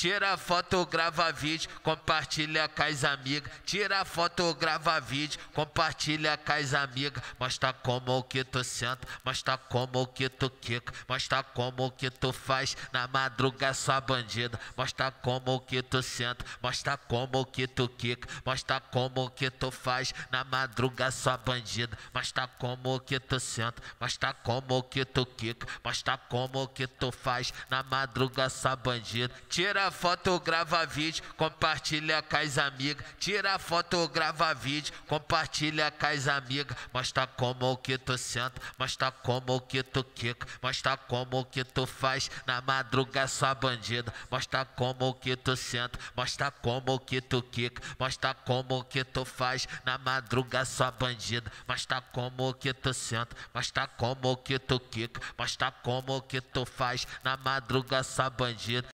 Tira foto, grava vídeo, compartilha com as amigas. Tira foto, grava vídeo, compartilha com as amigas. Mostra como que tu senta, mostra como que tu quica, mostra como que tu faz na madruga sua bandida. Mostra como que tu senta, mostra como que tu quica, mostra como que tu faz na madruga sua bandida. Mostra como que tu senta, mostra como que tu quica, mostra como que tu faz na madruga sua bandida. Tira foto, grava vídeo, compartilha com as amigas. Tira foto, grava vídeo, compartilha com as amigas. Mostra como que tu senta, mostra como que tu quica, mostra como que tu faz na madruga sua bandida. Mostra como que tu senta, mostra como que tu quica, mostra como que tu faz na madruga sua bandida. Mostra como que tu senta, mostra como que tu quica, mostra como que tu faz na madruga sua bandida.